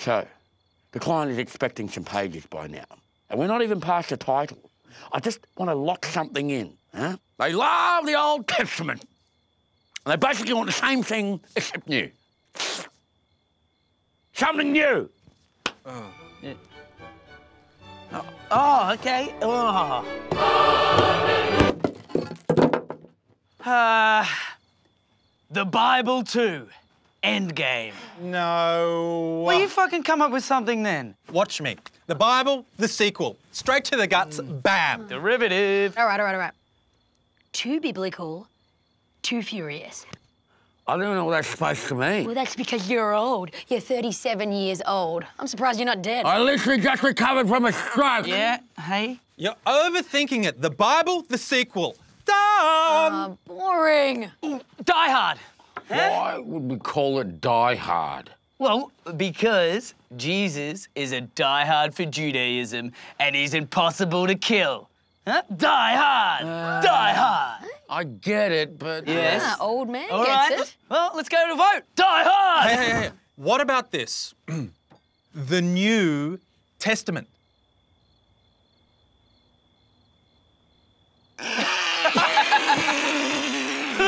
So the client is expecting some pages by now. And we're not even past the title. I just want to lock something in. Huh? They love the Old Testament. And they basically want the same thing, except new. Something new. Oh. Yeah. Oh, okay. Oh. The Bible too. Endgame. No. Well, you fucking come up with something then. Watch me. The Bible, the sequel. Straight to the guts, bam. Derivative. All right. Too biblical, too furious. I don't know what that's supposed to mean. Well, that's because you're old. You're 37 years old. I'm surprised you're not dead. I literally just recovered from a stroke. Yeah, hey? You're overthinking it. The Bible, the sequel. Dumb! Boring. Ooh, Die Hard. Why would we call it Die Hard? Well, because Jesus is a diehard for Judaism and he's impossible to kill. Huh? Die Hard! Die Hard! I get it, but... Yes. Ah, old man all gets right. It. Well, let's go to vote. Die Hard! Hey. What about this? The New Testament.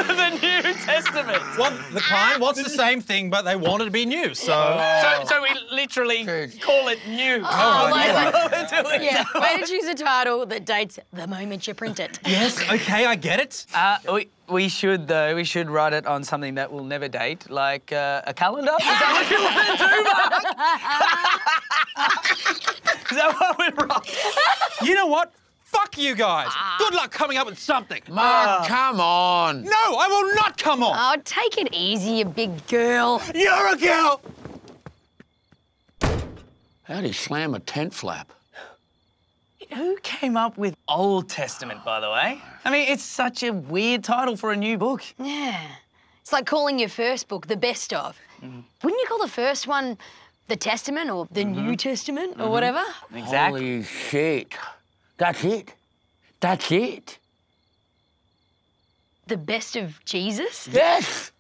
The New Testament. What the client wants the same thing, but they want it to be new. So, so we literally call it new. Oh, like, yeah. Way to choose a title that dates the moment you print it. Yes. Okay, I get it. We should though. We should write it on something that will never date, like a calendar. Is that what you want to do, Mark? Is that what we're wrong? You know what? Fuck you guys. Good luck coming up with something. Mark, come on. No, I will not come on. Oh, take it easy, you big girl. You're a girl. How'd he slam a tent flap? Who came up with Old Testament, by the way? I mean, it's such a weird title for a new book. Yeah. It's like calling your first book the best of. Wouldn't you call the first one the Testament or the New Testament or whatever? Exactly. Holy shit. That's it. That's it. The best of Jesus? Yes!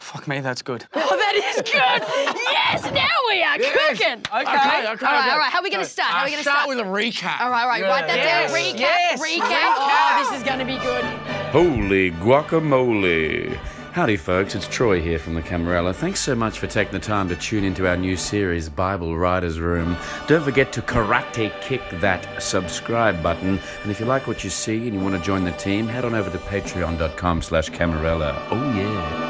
Fuck me, that's good. Oh, that is good! Yes, now we are cooking! Okay. All right, how are we going to start? How are we going to start? Start with a recap. All right, write that down. Recap, recap. Oh, this is going to be good. Holy guacamole. Howdy, folks. It's Troy here from the Cameralla. Thanks so much for taking the time to tune into our new series, Bible Writer's Room. Don't forget to karate kick that subscribe button. And if you like what you see and you want to join the team, head on over to patreon.com/Cameralla. Oh, yeah.